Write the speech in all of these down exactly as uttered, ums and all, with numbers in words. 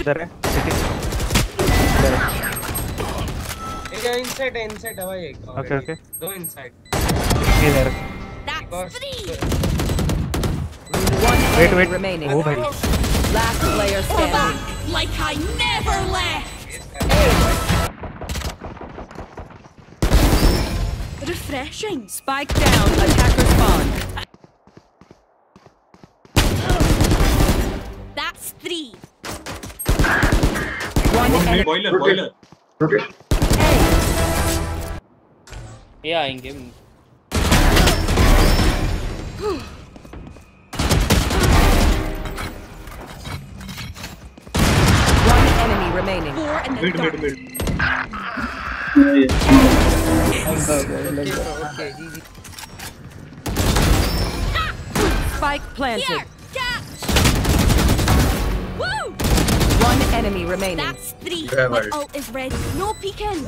इधर है ये इनसाइड है इनसाइड है भाई एक और ओके ओके दो इनसाइड इधर वेट वेट रिमेनिंग ओ भाई last player standing like I never left refreshing spike down attacker spawn that's three one boiler boiler rotate ये आएंगे one enemy remaining mid mid mid okay easy spike planted Woo! One enemy remaining. That's three. Yeah, my ult is ready. No peeking.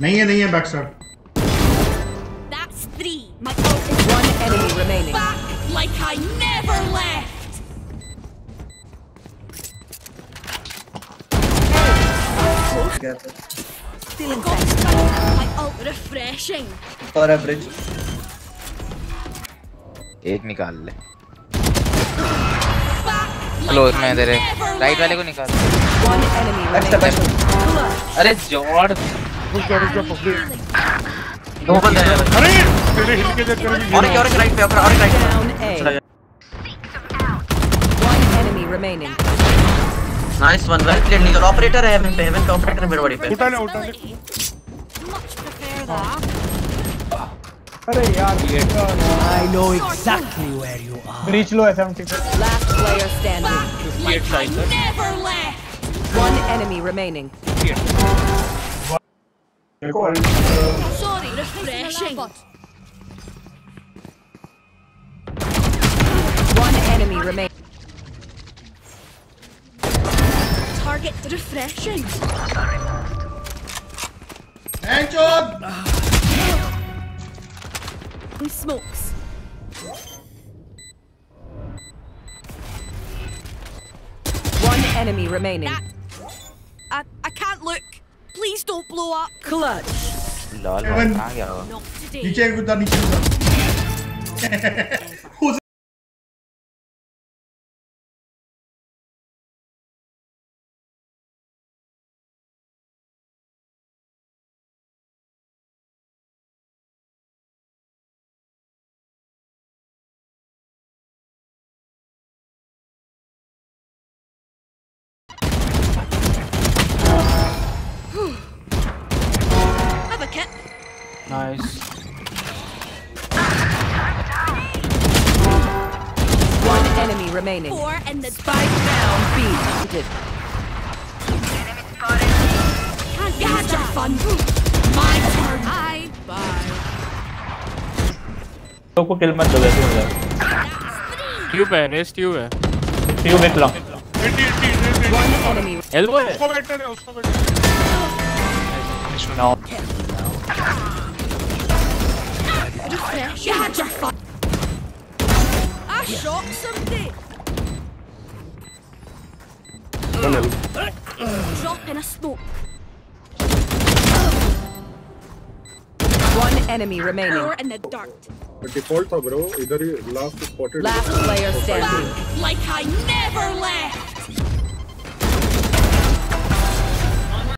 नहीं है नहीं है back sir. That's three. My ult is one enemy remaining. Back like I never left. Still in sight. My ult refreshing. For average. एक निकाल ले. Close में तेरे. Right वाले को निकाल. One enemy. अरे जॉर्ड. दो बंदे हैं. अरे तेरे हिल के जब करेंगे. और एक और एक right पे और एक right. One enemy remaining. Nice one right plate निकल ऑपरेटर है हेवन पे हेवन का ऑपरेटर मेरे बॉडी पे उठा ले उठा ले अरे यार ये I know exactly where you are reach low seventy four last player standing fifty eight side one enemy remaining sorry refreshing one enemy remaining Target refreshing. Hands up. Who smokes? One enemy remaining. That, I I can't look. Please don't blow up. Clutch. Lol. आ गया वो. नीचे कूदा नीचे कूदा. Nice. One enemy remaining. Four and the spike down. B. Enemy spotted. You had your fun. My turn. I bye. लोगों को kill मत दो वैसे मजा. Tube है, next tube है. Tube में लो. One enemy. Elbow है. उसको बैठने दे, उसको बैठने. No. You had your fun. I shot something. Drop in a smoke. One enemy remaining. We're in the dark. The default था bro. इधर ही last spotted. Last player standing. Like I never left.